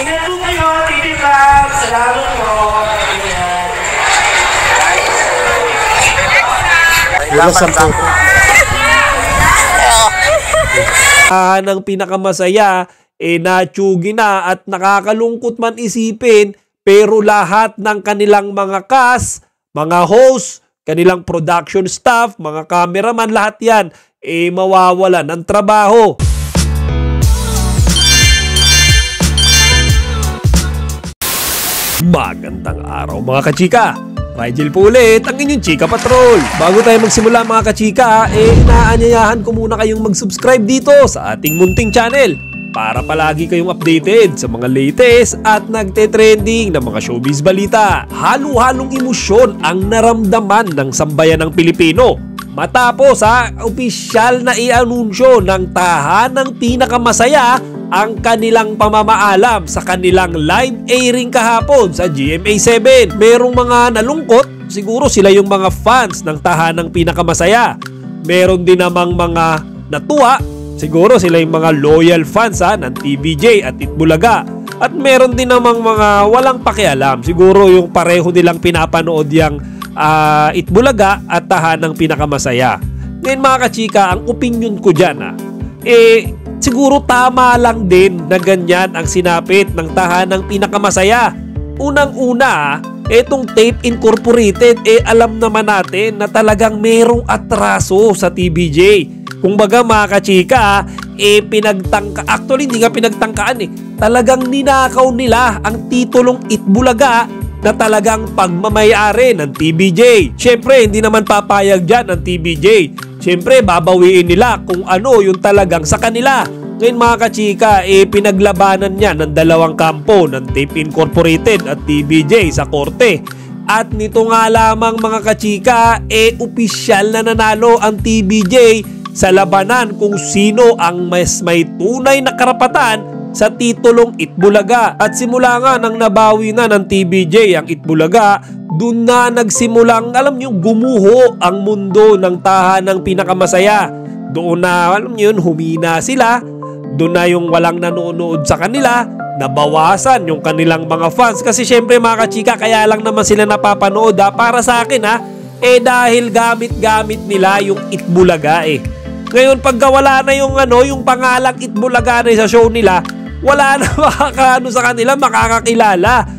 Kainan po kayo, Titi Pam. Salamat po. Salamat po. Tahanang pinakamasaya, natsugi na at nakakalungkot man isipin, pero lahat ng kanilang mga cast, mga host, kanilang production staff, mga cameraman, lahat yan, mawawalan ng trabaho. Magandang araw mga kachika! Rigel po ulit ang inyong Chika Patrol! Bago tayo magsimula mga kachika, inaanyayahan ko muna kayong mag-subscribe dito sa ating munting channel para palagi kayong updated sa mga latest at nagte-trending na mga showbiz balita. Halo-halong emosyon ang naramdaman ng sambayan ng Pilipino matapos sa opisyal na i-anunsyo ng Tahanang Pinakamasaya ang kanilang pamamaalam sa kanilang live airing kahapon sa GMA7. Merong mga nalungkot, siguro sila yung mga fans ng Tahanang Pinakamasaya. Meron din namang mga natuwa, siguro sila yung mga loyal fans ng TVJ at Eat Bulaga. At meron din namang mga walang pakialam, siguro yung pareho nilang pinapanood yung Eat Bulaga at Tahanang Pinakamasaya. Ngayon mga kachika, ang opinion ko dyan siguro tama lang din na ganyan ang sinapit ng Tahanang Pinakamasaya. Unang-una, etong Tape Incorporated, alam naman natin na talagang merong atraso sa TVJ. Kung baga mga kachika, pinagtangka, actually hindi nga pinagtangkaan talagang ninakaw nila ang titulong Eat Bulaga na talagang pagmamayari ng TVJ. Siyempre, hindi naman papayag dyan ang TVJ. Siyempre, babawiin nila kung ano yung talagang sa kanila. Ngayon mga kachika, pinaglabanan niya ng dalawang kampo ng Tape Incorporated at TVJ sa korte. At nito nga lamang mga kachika, opisyal na nanalo ang TVJ sa labanan kung sino ang mas may tunay na karapatan sa titulong Eat Bulaga. At simula nga nang nabawi na ng TVJ ang Eat Bulaga, dun na nagsimulang, alam nyo, gumuho ang mundo ng Tahanang Pinakamasaya. Doon na, alam nyo yun, humina sila. Doon na yung walang nanonood sa kanila, nabawasan yung kanilang mga fans. Kasi syempre mga kachika, kaya lang naman sila napapanood para sa akin dahil gamit-gamit nila yung Eat Bulaga Ngayon pagkawala na yung yung pangalang Eat Bulaga sa show nila, wala na makakaano sa kanila, makakakilala.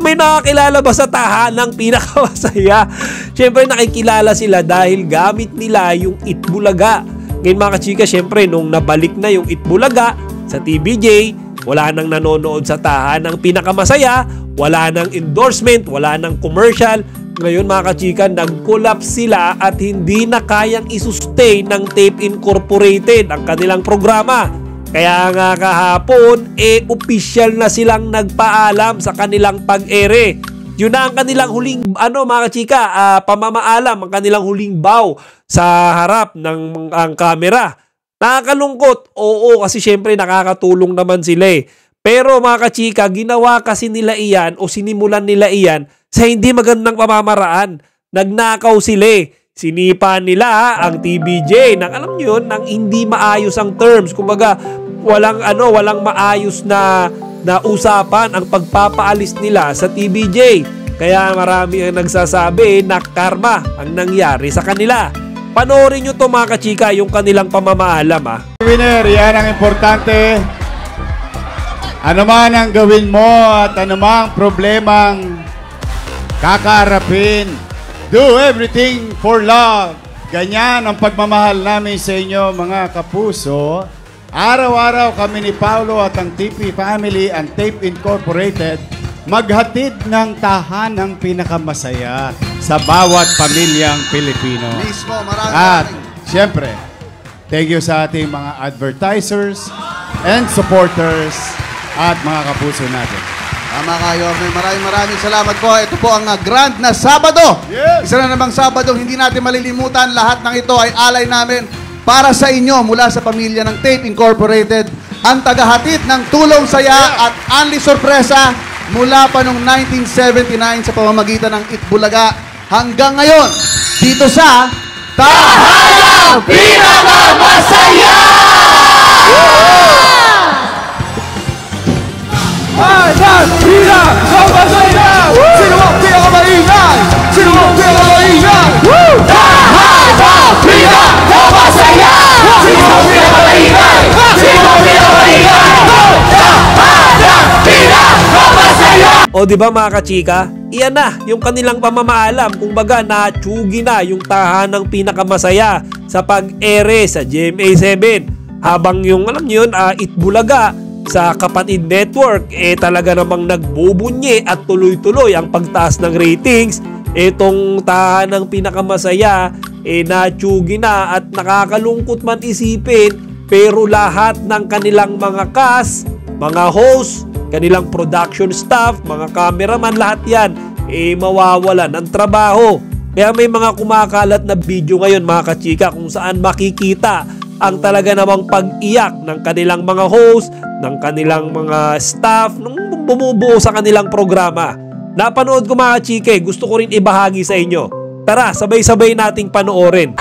May nakakilala ba sa Tahanang Pinakamasaya? Siyempre nakikilala sila dahil gamit nila yung Eat Bulaga. Ngayon mga kachika, siyempre nung nabalik na yung Eat Bulaga sa TVJ, wala nang nanonood sa Tahanang Pinakamasaya, wala nang endorsement, wala nang commercial. Ngayon mga kachika, nag-collapse sila at hindi na kayang isustain ng Tape Incorporated ang kanilang programa. Kaya nga kahapon, official na silang nagpaalam sa kanilang pag-ere. Yun na ang kanilang huling, mga kachika, pamamaalam, ang kanilang huling bow sa harap ng kamera. Nakakalungkot, oo, kasi syempre nakakatulong naman sila Pero mga kachika, ginawa kasi nila iyan o sinimulan nila iyan sa hindi magandang pamamaraan. Nagnakaw sila. Sinipa nila ang TVJ ng, alam nyo yun, ng hindi maayos ang terms. Kumbaga, walang maayos na usapan ang pagpapaalis nila sa TVJ. Kaya marami ang nagsasabi na karma ang nangyari sa kanila. Panoorin nyo to mga kachika, yung kanilang pamamaalam Winner, yan ang importante. Ano man ang gawin mo at anumang problemang kakaharapin, do everything for love. Ganyan ang pagmamahal namin sa inyo mga kapuso. Araw-araw kami ni Paolo at ang TP Family and Tape Incorporated maghatid ng Tahanang Pinakamasaya sa bawat pamilyang Pilipino. At siyempre, thank you sa ating mga advertisers and supporters at mga kapuso natin. Tama kayo, maraming salamat po. Ito po ang grand na Sabado. Yes. Isa na namang Sabado, hindi natin malilimutan. Lahat ng ito ay alay namin para sa inyo mula sa pamilya ng Tape Incorporated, ang tagahatid ng tulong, saya at anli sorpresa mula pa noong 1979 sa pamamagitan ng Eat Bulaga hanggang ngayon dito sa Tahanang Pinakamasaya! Woo! Ayan! Hina! Kapataya! Sino ang pinakamaingay? Sino ang pinakamaingay? Tahanang Pinakamasaya! Sino ang pinakamaingay? Sino ang pinakamaingay? Tahanang Pinakamasaya! O diba mga kachika? Iyan na yung kanilang pamamaalam. Kung baga natsugi na yung Tahanang Pinakamasaya sa pag-ere sa GMA7. Habang yung alam nyo yun, Eat Bulaga sa Kapatid Network, talaga namang nagbubunye at tuloy-tuloy ang pagtaas ng ratings. Itong Tahanang Pinakamasaya, natsugi na at nakakalungkot man isipin, pero lahat ng kanilang mga cast, mga host, kanilang production staff, mga cameraman, lahat yan, mawawalan ng trabaho. Kaya may mga kumakalat na video ngayon mga kachika kung saan makikita ang talaga namang pag-iyak ng kanilang mga host, ng kanilang mga staff, nung bumubuo sa kanilang programa. Napanood ko mga kachika, gusto ko rin ibahagi sa inyo. Tara, sabay-sabay nating panoorin.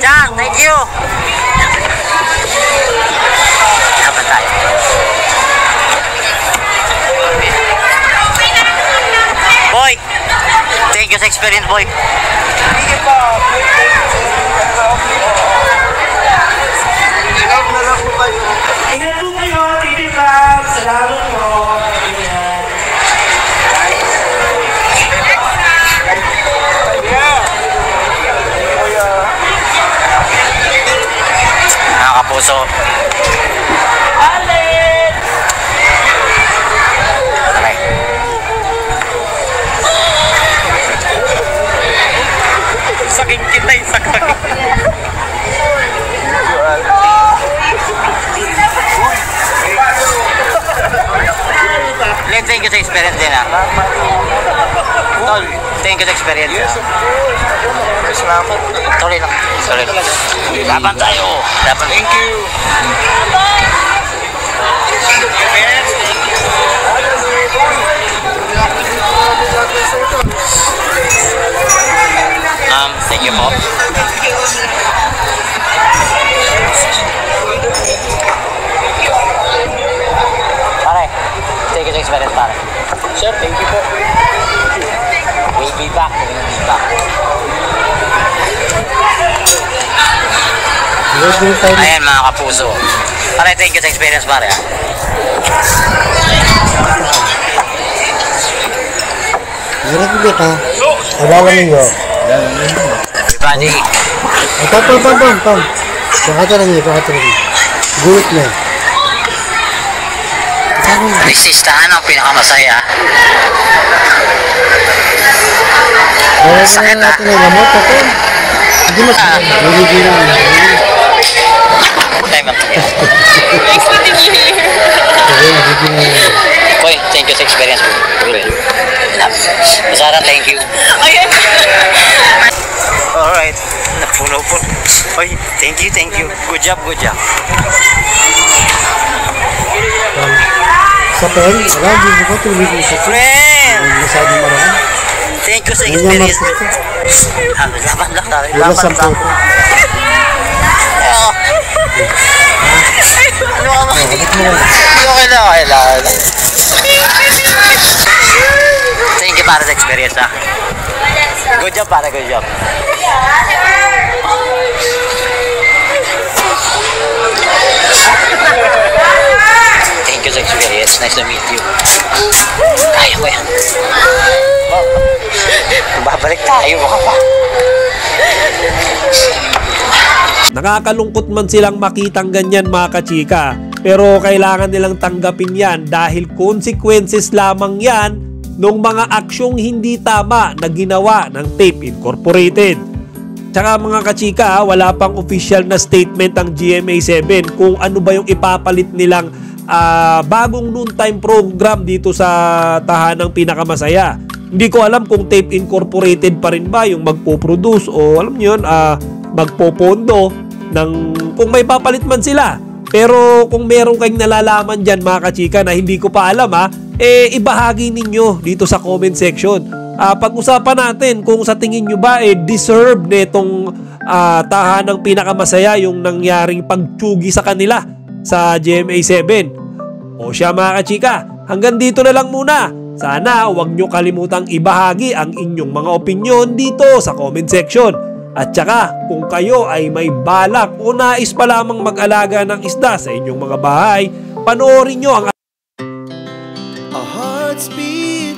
Chang, thank you. Boy, thank you sa experience, boy. Puso. Alin! Saking kita yung sakit. Len, thank you sa experience din ah. Tol, thank you sa experience. Tuloy lang. Tuloy lang. Laban tayo. Laban. Thank you. Thank you po. Pare, thank you sa experience, pare. Sir, thank you po. We'll be back. We'll be back. Ayan mga kapuso, pare, thank you sa experience, pare. Hirap ko dito. Alawa ninyo. Everybody. Tom. Pakatalan niyo. Gulit niya. This is Tahanang Pinakamasaya. Sakit na. Hindi mas magiging. Nice meeting you here. Boy, thank you sa experience ko. Masara, thank you. Alright. Napuno po. Boy, thank you. Good job. Sa pen, lagi mo ko tulog sa friend. Masyado marami. Thank you sa experience ko. Laban lang tayo. Ano? Thank you para sa experience, ha? Good job. Thank you sa experience. Nice to meet you. Kaya ko yan. Babalik tayo, baka pa. Nakakalungkot man silang makitang ganyan mga kachika, pero kailangan nilang tanggapin yan dahil consequences lamang yan ng mga aksyong hindi tama na ginawa ng Tape Incorporated. Tsaka mga kachika, wala pang official na statement ang GMA7 kung ano ba yung ipapalit nilang bagong noontime program dito sa Tahanang Pinakamasaya. Hindi ko alam kung Tape Incorporated pa rin ba yung magpo-produce o alam nyo yun, magpopondo ng kung may papalit man sila. Pero kung meron kayong nalalaman dyan mga kachika na hindi ko pa alam, ibahagi ninyo dito sa comment section. Pag-usapan natin kung sa tingin nyo ba deserve netong Tahanang Pinakamasaya yung nangyaring pagtsugi sa kanila sa GMA7. O siya mga kachika, hanggang dito na lang muna. Sana huwag nyo kalimutang ibahagi ang inyong mga opinyon dito sa comment section. At saka kung kayo ay may balak o nais pa lamang mag-alaga ng isda sa inyong mga bahay, panoorin nyo ang A heart speed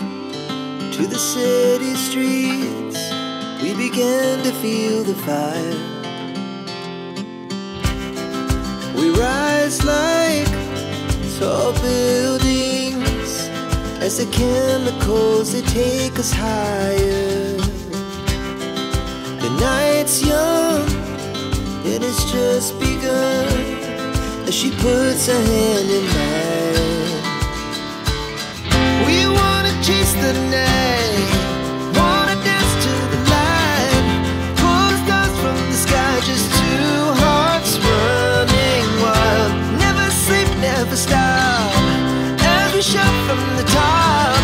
to the city streets. We began to feel the fire. We rise like tall buildings as the chemicals they take us higher. The night's young and it's just begun as she puts her hand in mine. We wanna chase the night, wanna dance to the light, pull stars from the sky, just two hearts running wild. Never sleep, never stop, every shot from the top.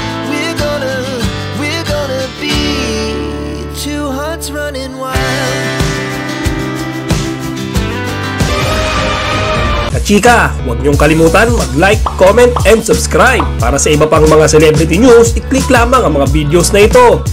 We're gonna be two hearts running wild. Chika, huwag niyong kalimutan mag-like, comment, and subscribe. Para sa iba pang mga celebrity news, i-click lamang ang mga videos na ito.